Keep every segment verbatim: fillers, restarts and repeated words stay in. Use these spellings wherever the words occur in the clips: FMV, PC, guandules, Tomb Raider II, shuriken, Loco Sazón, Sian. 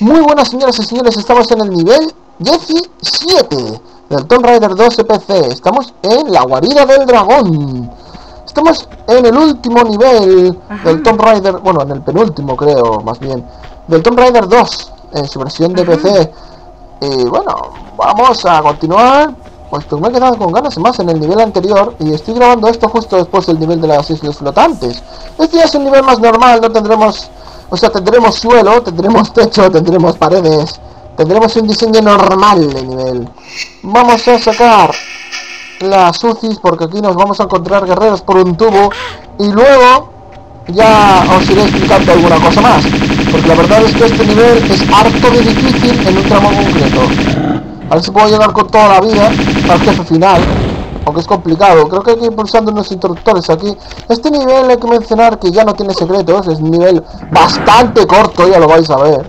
Muy buenas, señoras y señores, estamos en el nivel diecisiete del Tomb Raider dos P C. Estamos en la guarida del dragón. Estamos en el último nivel del Tomb Raider, bueno, en el penúltimo creo, más bien, del Tomb Raider dos, en su versión de P C. Y bueno, vamos a continuar, puesto que me he quedado con ganas más en el nivel anterior. Y estoy grabando esto justo después del nivel de las islas flotantes. Este ya es un nivel más normal, no tendremos... O sea, tendremos suelo, tendremos techo, tendremos paredes, tendremos un diseño normal de nivel. Vamos a sacar las U C Is porque aquí nos vamos a encontrar guerreros por un tubo. Y luego ya os iré explicando alguna cosa más, porque la verdad es que este nivel es harto de difícil en un tramo concreto. A ver si puedo llegar con toda la vida al jefe final, aunque es complicado. Creo que hay que ir pulsando unos interruptores aquí. Este nivel hay que mencionar que ya no tiene secretos, es un nivel bastante corto, ya lo vais a ver.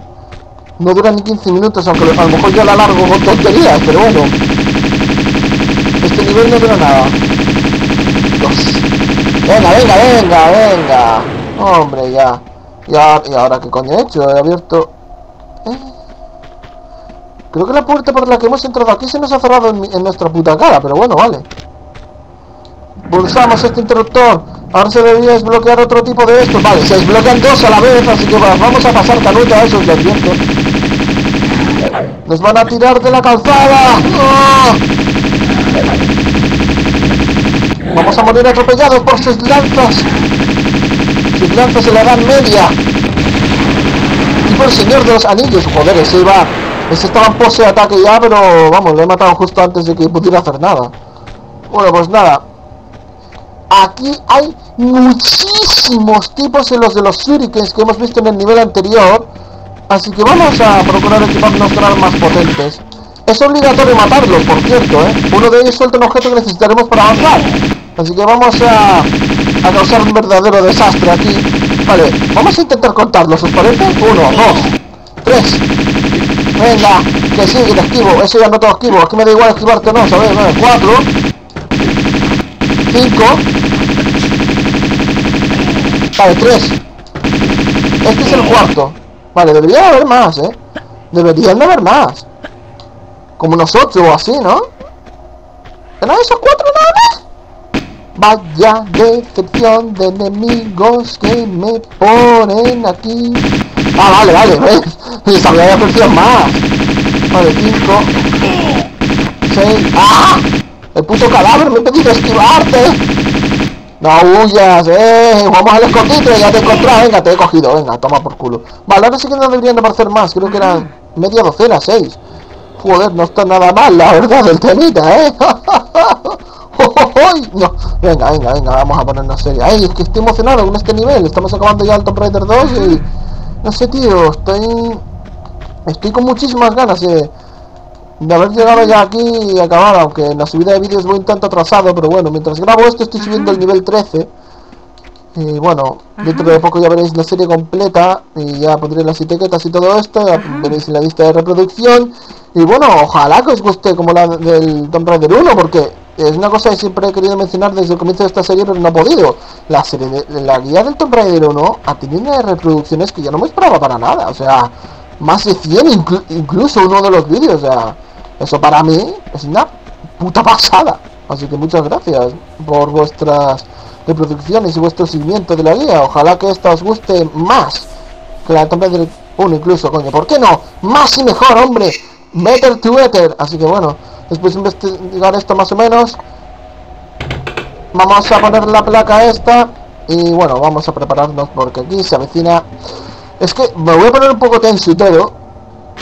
No dura ni quince minutos, aunque a lo mejor yo la largo con tonterías, pero bueno. Este nivel no dura nada. Dios. Venga, venga, venga, venga. Hombre, ya. Ya, ¿y ahora qué coño he hecho? He abierto... ¿Eh? Creo que la puerta por la que hemos entrado aquí se nos ha cerrado en, mi... en nuestra puta cara, pero bueno, vale. Pulsamos este interruptor. Ahora se debería desbloquear otro tipo de estos. Vale, se desbloquean dos a la vez, así que vamos a pasar canuta a esos, de advierto. Nos van a tirar de la calzada. ¡Oh! Vamos a morir atropellados por sus lanzas. Sus lanzas en la edad media. Y por el señor de los anillos. Joder, ese iba... Ese estaba en pose de ataque ya, pero vamos, lo he matado justo antes de que pudiera hacer nada. Bueno, pues nada. Aquí hay muchísimos tipos en los de los shurikens que hemos visto en el nivel anterior. Así que vamos a procurar equiparnos con armas potentes. Es obligatorio matarlos, por cierto, ¿eh? Uno de ellos suelta un objeto que necesitaremos para avanzar. Así que vamos a, a causar un verdadero desastre aquí. Vale, vamos a intentar contarlos, ¿os parece? Uno, dos, tres. Venga, que sí, que te esquivo. Eso ya no te lo esquivo, es que me da igual esquivarte o no, ¿sabes? Bueno, cuatro. Cinco. Vale, tres. Este es el cuarto. Vale, debería haber más, ¿eh? Deberían de haber más. Como unos ocho o así, ¿no? ¿Eran esos cuatro nada más? Vaya decepción de enemigos que me ponen aquí. Ah, vale, vale, ¿ves? Y sabía que había más. Vale, cinco. Seis. ¡Ah! El puto cadáver me ha pedido esquivarte. No huyas, eh. Vamos al escondite, ya te encontrás. Venga, te he cogido, venga, toma por culo. Vale, ahora sí que no deberían de aparecer más. Creo que eran media docena, seis. Joder, no está nada mal, la verdad, el temita, eh. No. Venga, venga, venga, vamos a ponernos serio. Ay, es que estoy emocionado con este nivel. Estamos acabando ya el Tomb Raider dos y... No sé, tío, estoy... Estoy con muchísimas ganas de... de haber llegado ya aquí y acabar, aunque en la subida de vídeos voy un tanto atrasado, pero bueno, mientras grabo esto estoy subiendo el nivel trece. Y bueno, dentro de poco ya veréis la serie completa y ya pondré las etiquetas y todo esto, ya veréis en la lista de reproducción. Y bueno, ojalá que os guste como la del Tomb Raider uno, porque es una cosa que siempre he querido mencionar desde el comienzo de esta serie, pero no he podido. La serie de, la guía del Tomb Raider uno ha tenido unas reproducciones que yo no me esperaba para nada, o sea, más de cien, inclu incluso uno de los vídeos, o sea, eso para mí es una puta pasada. Así que muchas gracias por vuestras reproducciones y vuestro seguimiento de la guía. Ojalá que esta os guste más que la Tomb Raider uno incluso, coño, ¿por qué no? Más y mejor, hombre, better to better. Así que bueno, después de investigar esto más o menos, vamos a poner la placa esta y bueno, vamos a prepararnos porque aquí se avecina... Es que me voy a poner un poco tenso y todo.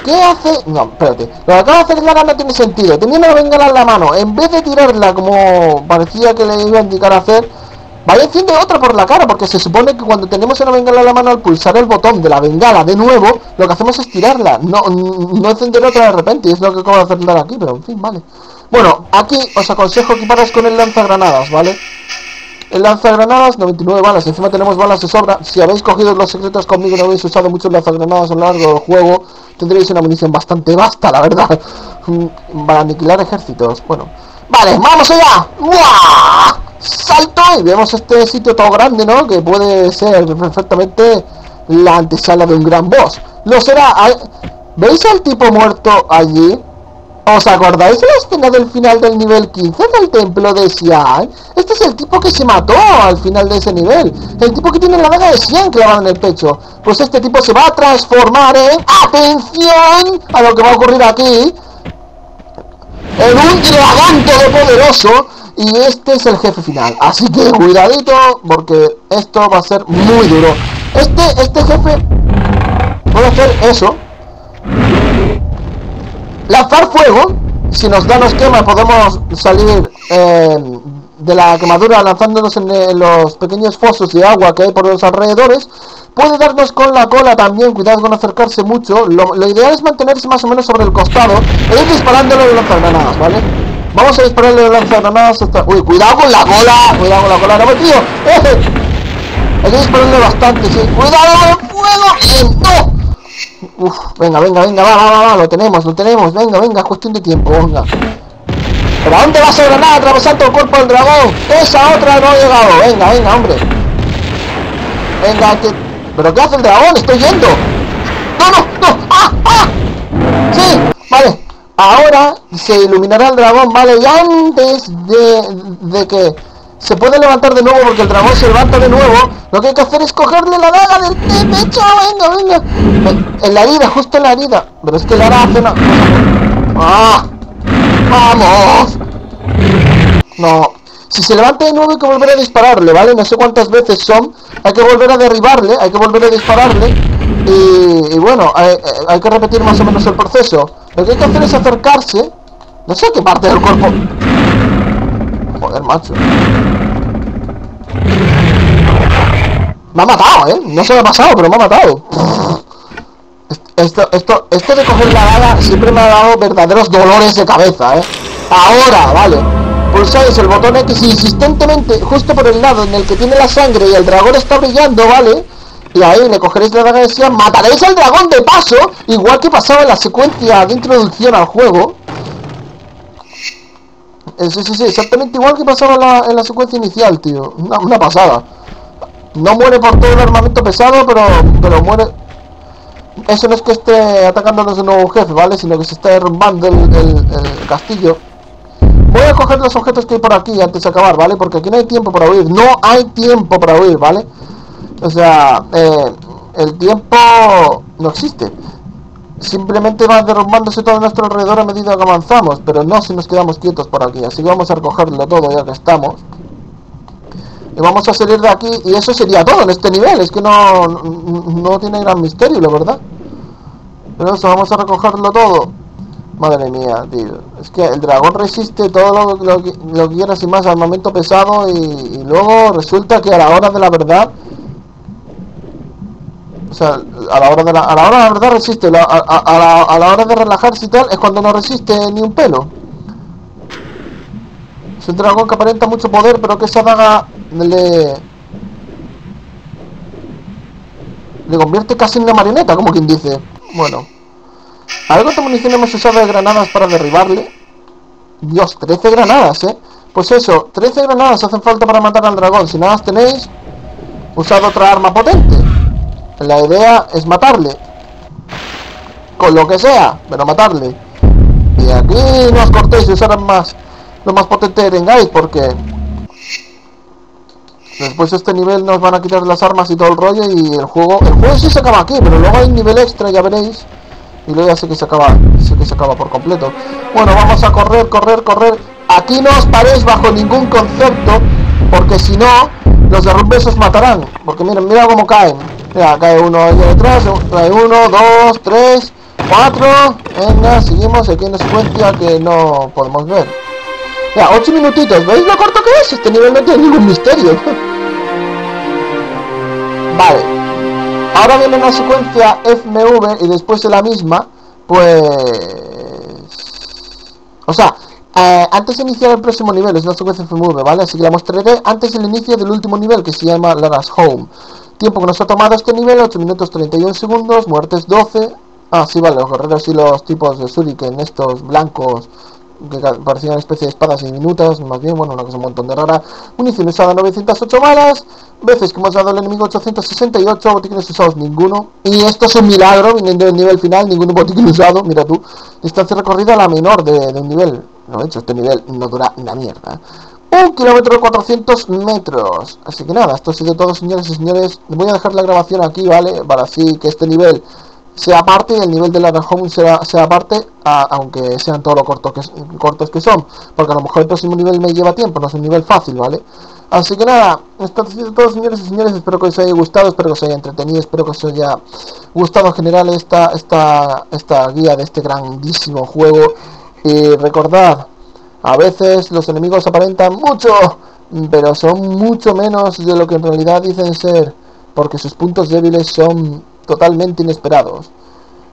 ¿Qué hace? No, espérate. Lo que acaba de hacer Lara no tiene sentido. Teniendo la bengala en la mano, en vez de tirarla como parecía que le iba a indicar a hacer, vaya haciendo otra por la cara, porque se supone que cuando tenemos una bengala en la mano, al pulsar el botón de la bengala de nuevo, lo que hacemos es tirarla, no, no encender otra de repente, y es lo que acabo de hacer Lara aquí, pero en fin, vale. Bueno, aquí os aconsejo equiparos con el lanzagranadas, ¿vale? El lanzagranadas, noventa y nueve balas, encima tenemos balas de sobra. Si habéis cogido los secretos conmigo y no habéis usado muchos lanzagranadas a lo largo del juego, tendréis una munición bastante vasta, la verdad, para aniquilar ejércitos. Bueno, vale, vamos allá. ¡Buah! Salto y vemos este sitio todo grande, ¿no? Que puede ser perfectamente la antesala de un gran boss. Lo será. ¿Veis al tipo muerto allí? ¿Os acordáis de la escena del final del nivel quince del templo de Sian? Este es el tipo que se mató al final de ese nivel. El tipo que tiene la daga de Sian clavada en el pecho. Pues este tipo se va a transformar en... ¡Atención! A lo que va a ocurrir aquí. En un gigante de poderoso. Y este es el jefe final. Así que cuidadito, porque esto va a ser muy duro. Este, este jefe... puede hacer eso. Lanzar fuego, si nos da nos quema, podemos salir eh, de la quemadura lanzándonos en, en los pequeños fosos de agua que hay por los alrededores. Puede darnos con la cola también, cuidado con acercarse mucho. Lo, lo ideal es mantenerse más o menos sobre el costado e ir disparándole de lanzagranadas, ¿vale? Vamos a dispararle de lanzagranadas hasta... ¡Uy, cuidado con la cola! ¡Cuidado con la cola! ¡No me tío! ¡Eh! Hay que dispararle bastante, sí. ¡Cuidado con el fuego! ¡Eh, no! Uf, venga, venga, venga, va, va, va, va, lo tenemos, lo tenemos, venga, venga, es cuestión de tiempo, venga. ¿Pero a dónde vas a granada atravesando el cuerpo del dragón? Esa otra no ha llegado, venga, venga, hombre. Venga, que... ¿Pero qué hace el dragón? Estoy yendo. ¡No, no, no! ¡Ah, ah! ¡Sí! Vale, ahora se iluminará el dragón, vale, y antes de, de que se puede levantar de nuevo, porque el dragón se levanta de nuevo, lo que hay que hacer es cogerle la daga del pecho, venga, venga, en la herida, justo en la herida, pero es que Lara hace una... ¡Ah! ¡Vamos! No, si se levanta de nuevo hay que volver a dispararle, ¿vale? No sé cuántas veces son, hay que volver a derribarle, hay que volver a dispararle, y, y bueno, hay, hay que repetir más o menos el proceso. Lo que hay que hacer es acercarse, no sé a qué parte del cuerpo... Joder, macho. Me ha matado, ¿eh? No se me ha pasado, pero me ha matado. Esto, esto, esto de coger la daga siempre me ha dado verdaderos dolores de cabeza, ¿eh? Ahora, vale. Pulsáis el botón X insistentemente justo por el lado en el que tiene la sangre y el dragón está brillando, ¿vale? Y ahí le cogeréis la daga de Sian, mataréis al dragón de paso, igual que pasaba en la secuencia de introducción al juego. Sí, sí, sí, exactamente igual que pasaba en la, en la secuencia inicial, tío. Una, una pasada. No muere por todo el armamento pesado, pero, pero muere... Eso no es que esté atacándonos de nuevo un jefe, ¿vale? Sino que se está derrumbando el, el, el castillo. Voy a coger los objetos que hay por aquí antes de acabar, ¿vale? Porque aquí no hay tiempo para huir. No hay tiempo para huir, ¿vale? O sea, eh, el tiempo no existe. Simplemente va derrumbándose todo a nuestro alrededor a medida que avanzamos, pero no si nos quedamos quietos por aquí, así que vamos a recogerlo todo ya que estamos. Y vamos a salir de aquí, y eso sería todo en este nivel, es que no, no tiene gran misterio, la verdad. Pero eso, vamos a recogerlo todo. Madre mía, tío, es que el dragón resiste todo lo, lo, lo que quieras y más, armamento pesado, y, y luego resulta que a la hora de la verdad... O sea, a la hora de la, a la hora de la verdad resiste, la, a, a, la, a la hora de relajarse y tal, es cuando no resiste ni un pelo. Es un dragón que aparenta mucho poder, pero que esa daga le... le convierte casi en una marioneta, como quien dice. Bueno. Algo de munición hemos usado de granadas para derribarle. Dios, trece granadas, ¿eh? Pues eso, trece granadas hacen falta para matar al dragón. Si nada más tenéis, usad otra arma potente. La idea es matarle. Con lo que sea, pero matarle. Y aquí no os cortéis y usarán más, lo más potente que tengáis, porque después de este nivel nos van a quitar las armas y todo el rollo. Y el juego, el juego sí se acaba aquí, pero luego hay un nivel extra, ya veréis. Y luego ya sé que se acaba, sé que se acaba por completo. Bueno, vamos a correr, correr, correr. Aquí no os paréis bajo ningún concepto, porque si no, los derrumbes os matarán. Porque miren, mira cómo caen. Mira, cae uno ahí detrás, cae uno, dos, tres, cuatro. Venga, seguimos aquí en una secuencia que no podemos ver. Mira, ocho minutitos, ¿veis lo corto que es? Este nivel no tiene ningún misterio. Vale. Ahora viene una secuencia F M V y después de la misma, pues... O sea... Eh, antes de iniciar el próximo nivel, es la secuencia F M V, ¿vale? Así que la mostraré antes del inicio del último nivel, que se llama Lara's Home. Tiempo que nos ha tomado este nivel, ocho minutos treinta y un segundos, muertes doce. Ah, sí, vale, los guerreros y los tipos de shuriken, estos blancos que parecía una especie de espadas diminutas, más bien, bueno, una cosa un montón de rara. Munición usada novecientas ocho balas, veces que hemos dado al enemigo ochocientas sesenta y ocho, botiquines usados ninguno. Y esto es un milagro, viniendo del nivel final, ningún botiquín usado, mira tú. Distancia recorrida la menor de, de un nivel. No, de hecho, este nivel no dura una mierda. Un kilómetro cuatrocientos metros. Así que nada, esto ha sido todo, señores y señores. Voy a dejar la grabación aquí, ¿vale? Para así que este nivel sea aparte, el nivel de Lara's Home sea, sea aparte, a, aunque sean todos los cortos que, cortos que son, porque a lo mejor el próximo nivel me lleva tiempo, no es un nivel fácil, ¿vale? Así que nada, esto ha sido todo, señores y señores, espero que os haya gustado, espero que os haya entretenido, espero que os haya gustado en general esta, esta, esta guía de este grandísimo juego. Y recordad, a veces los enemigos aparentan mucho, pero son mucho menos de lo que en realidad dicen ser, porque sus puntos débiles son totalmente inesperados.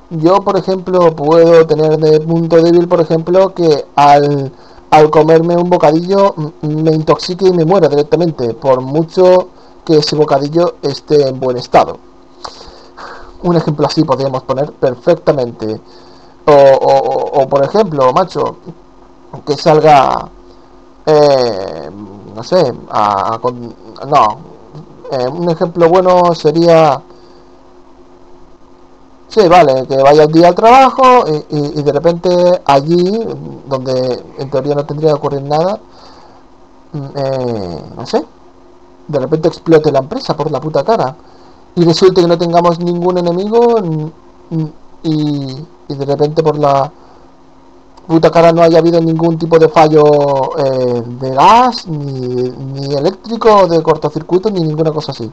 Yo, por ejemplo, puedo tener de punto débil, por ejemplo, que al, al comerme un bocadillo me intoxique y me muera directamente, por mucho que ese bocadillo esté en buen estado. Un ejemplo así podríamos poner perfectamente. O, o, o, o por ejemplo, macho, que salga, eh, no sé, a, a, no, eh, un ejemplo bueno sería... Sí, vale, que vaya un día al trabajo y, y, y de repente allí, donde en teoría no tendría que ocurrir nada, eh, no sé, de repente explote la empresa por la puta cara y resulta que no tengamos ningún enemigo y, y de repente por la puta cara no haya habido ningún tipo de fallo eh, de gas, ni, ni eléctrico, de cortocircuito, ni ninguna cosa así.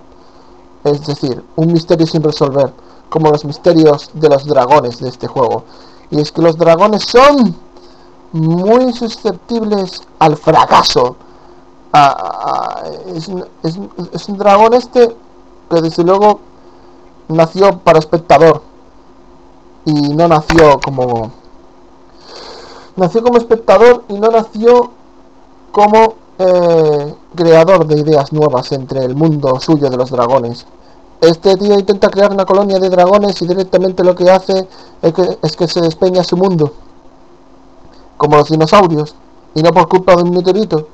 Es decir, un misterio sin resolver, como los misterios de los dragones de este juego. Y es que los dragones son muy susceptibles al fracaso. Ah, es, es, es un dragón este que desde luego nació para espectador y no nació como nació como espectador y no nació como eh, creador de ideas nuevas entre el mundo suyo de los dragones. Este tío intenta crear una colonia de dragones y directamente lo que hace es que, es que se despeña su mundo, como los dinosaurios, y no por culpa de un meteorito,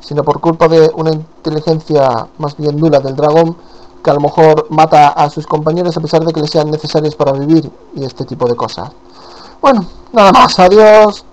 sino por culpa de una inteligencia más bien nula del dragón, que a lo mejor mata a sus compañeros a pesar de que les sean necesarios para vivir y este tipo de cosas. Bueno, nada más, adiós.